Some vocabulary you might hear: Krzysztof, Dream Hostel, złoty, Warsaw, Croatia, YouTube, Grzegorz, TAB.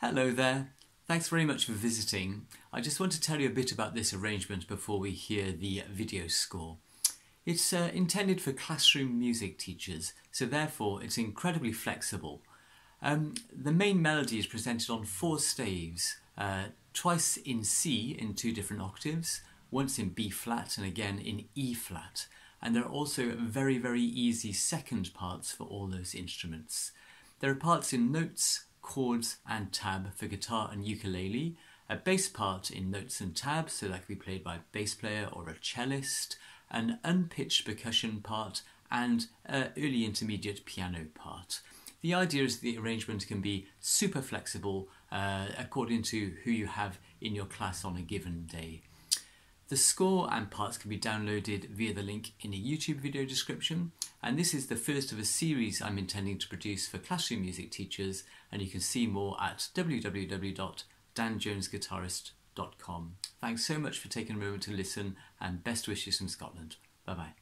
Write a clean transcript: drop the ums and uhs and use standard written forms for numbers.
Hello there, thanks very much for visiting. I just want to tell you a bit about this arrangement before we hear the video score. It's intended for classroom music teachers, so therefore it's incredibly flexible. The main melody is presented on four staves, twice in C in two different octaves, once in B flat and again in E flat. And there are also very, very easy second parts for all those instruments. There are parts in notes, chords and tab for guitar and ukulele, a bass part in notes and tab, so that can be played by a bass player or a cellist, an unpitched percussion part and an early intermediate piano part. The idea is the arrangement can be super flexible according to who you have in your class on a given day. The score and parts can be downloaded via the link in the YouTube video description, and this is the first of a series I'm intending to produce for classroom music teachers, and you can see more at www.danjonesguitarist.com. Thanks so much for taking a moment to listen, and best wishes from Scotland. Bye bye.